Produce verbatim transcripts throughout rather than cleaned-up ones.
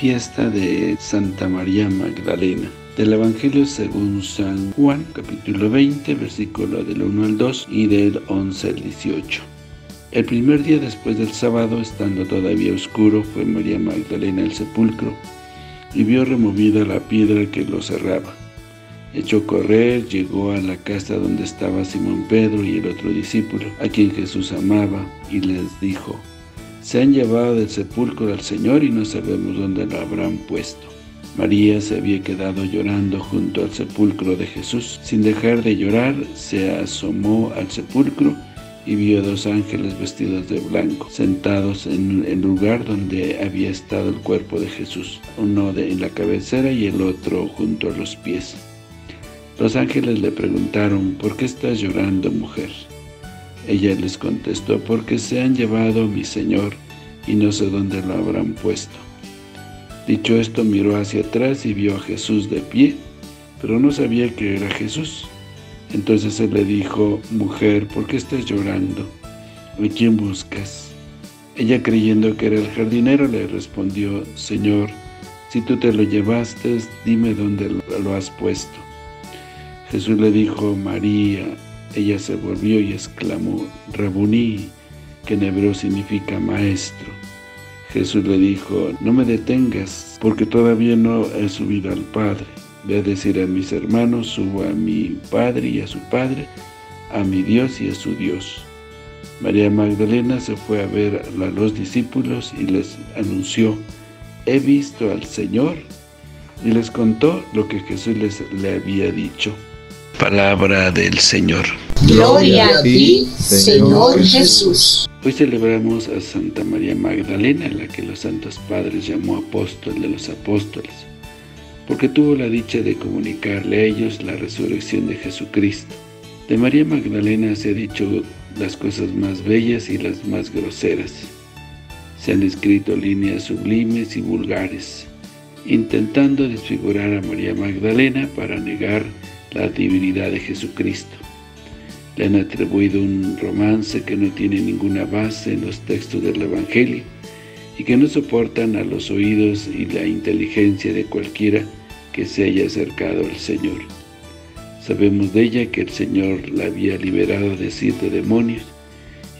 fiesta de Santa María Magdalena. Del Evangelio según San Juan, capítulo veinte, versículo del uno al dos y del once al dieciocho. El primer día después del sábado, estando todavía oscuro, fue María Magdalena al sepulcro, y vio removida la piedra que lo cerraba. Echó correr, llegó a la casa donde estaba Simón Pedro y el otro discípulo, a quien Jesús amaba, y les dijo: «Se han llevado del sepulcro al Señor y no sabemos dónde lo habrán puesto». María se había quedado llorando junto al sepulcro de Jesús. Sin dejar de llorar, se asomó al sepulcro y vio dos ángeles vestidos de blanco, sentados en el lugar donde había estado el cuerpo de Jesús, uno de, en la cabecera y el otro junto a los pies. Los ángeles le preguntaron: «¿Por qué estás llorando, mujer?». Ella les contestó: «Porque se han llevado a mi Señor, y no sé dónde lo habrán puesto». Dicho esto, miró hacia atrás y vio a Jesús de pie, pero no sabía que era Jesús. Entonces él le dijo: «Mujer, ¿por qué estás llorando? ¿A quién buscas?». Ella, creyendo que era el jardinero, le respondió: «Señor, si tú te lo llevaste, dime dónde lo has puesto». Jesús le dijo: «María». Ella se volvió y exclamó: «Rabuní», que en hebreo significa maestro. Jesús le dijo: «No me detengas, porque todavía no he subido al Padre. Ve a decir a mis hermanos: subo a mi Padre y a su Padre, a mi Dios y a su Dios». María Magdalena se fue a ver a los discípulos y les anunció: «He visto al Señor», y les contó lo que Jesús les le había dicho. Palabra del Señor. Gloria a ti, Señor Jesús. Hoy celebramos a Santa María Magdalena, la que los Santos Padres llamó apóstol de los apóstoles, porque tuvo la dicha de comunicarle a ellos la resurrección de Jesucristo. De María Magdalena se han dicho las cosas más bellas y las más groseras. Se han escrito líneas sublimes y vulgares, intentando desfigurar a María Magdalena para negar la divinidad de Jesucristo. Le han atribuido un romance que no tiene ninguna base en los textos del Evangelio y que no soportan a los oídos y la inteligencia de cualquiera que se haya acercado al Señor. Sabemos de ella que el Señor la había liberado de siete demonios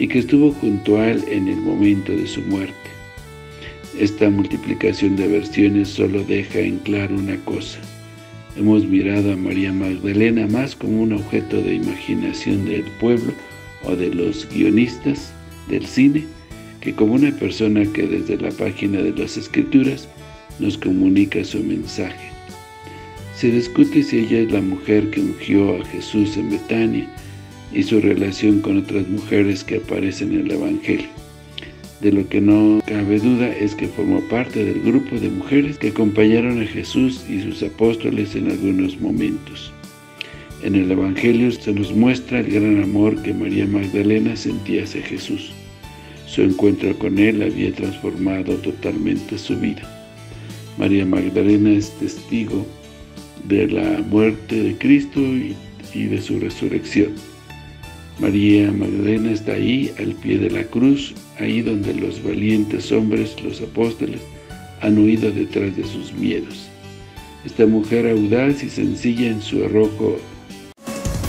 y que estuvo junto a él en el momento de su muerte. Esta multiplicación de versiones solo deja en claro una cosa: hemos mirado a María Magdalena más como un objeto de imaginación del pueblo o de los guionistas del cine, que como una persona que desde la página de las Escrituras nos comunica su mensaje. Se discute si ella es la mujer que ungió a Jesús en Betania y su relación con otras mujeres que aparecen en el Evangelio. De lo que no cabe duda es que formó parte del grupo de mujeres que acompañaron a Jesús y sus apóstoles en algunos momentos. En el Evangelio se nos muestra el gran amor que María Magdalena sentía hacia Jesús. Su encuentro con él había transformado totalmente su vida. María Magdalena es testigo de la muerte de Cristo y, y de su resurrección. María Magdalena está ahí, al pie de la cruz, ahí donde los valientes hombres, los apóstoles, han huido detrás de sus miedos. Esta mujer audaz y sencilla en su arrojo.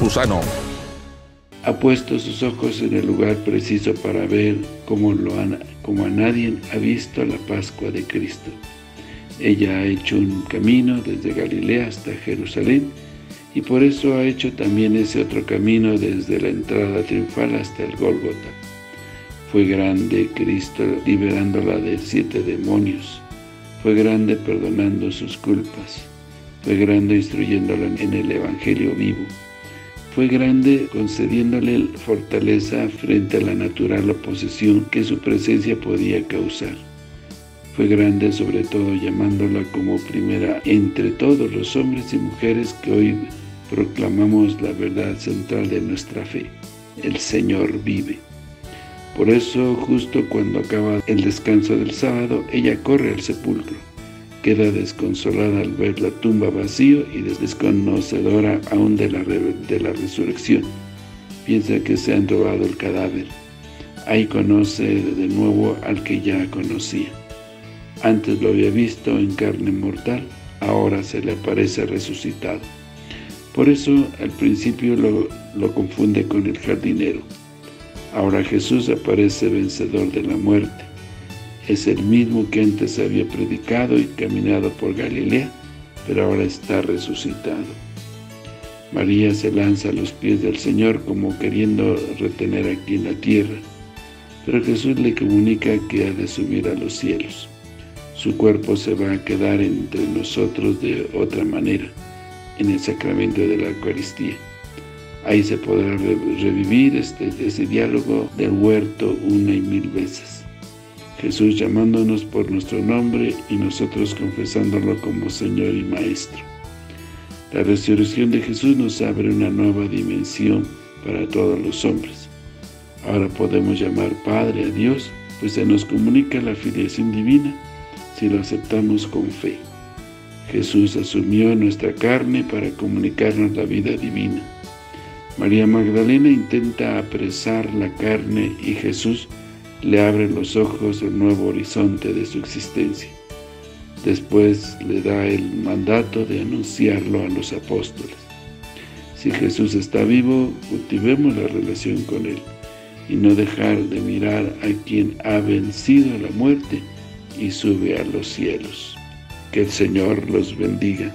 Campusano. Ha puesto sus ojos en el lugar preciso para ver cómo, lo han, cómo a nadie ha visto la Pascua de Cristo. Ella ha hecho un camino desde Galilea hasta Jerusalén, y por eso ha hecho también ese otro camino desde la entrada triunfal hasta el Gólgota. Fue grande Cristo liberándola de siete demonios. Fue grande perdonando sus culpas. Fue grande instruyéndola en el Evangelio vivo. Fue grande concediéndole fortaleza frente a la natural oposición que su presencia podía causar. Fue grande sobre todo llamándola como primera entre todos los hombres y mujeres que hoy proclamamos la verdad central de nuestra fe. El Señor vive. Por eso, justo cuando acaba el descanso del sábado, ella corre al sepulcro. Queda desconsolada al ver la tumba vacío y desconocedora aún de la, de la resurrección. Piensa que se han robado el cadáver. Ahí conoce de nuevo al que ya conocía. Antes lo había visto en carne mortal, ahora se le aparece resucitado. Por eso, al principio lo, lo confunde con el jardinero. Ahora Jesús aparece vencedor de la muerte. Es el mismo que antes había predicado y caminado por Galilea, pero ahora está resucitado. María se lanza a los pies del Señor como queriendo retener aquí en la tierra, pero Jesús le comunica que ha de subir a los cielos. Su cuerpo se va a quedar entre nosotros de otra manera, en el sacramento de la Eucaristía. Ahí se podrá re revivir este, ese diálogo del huerto una y mil veces. Jesús llamándonos por nuestro nombre y nosotros confesándolo como Señor y Maestro. La resurrección de Jesús nos abre una nueva dimensión para todos los hombres. Ahora podemos llamar Padre a Dios, pues se nos comunica la filiación divina si lo aceptamos con fe. Jesús asumió nuestra carne para comunicarnos la vida divina. María Magdalena intenta apresar la carne y Jesús le abre los ojos al nuevo horizonte de su existencia. Después le da el mandato de anunciarlo a los apóstoles. Si Jesús está vivo, cultivemos la relación con Él y no dejar de mirar a quien ha vencido la muerte y sube a los cielos. Que el Señor los bendiga.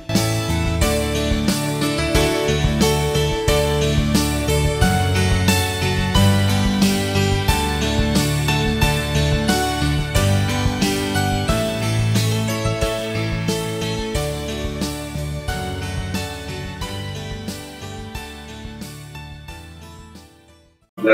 La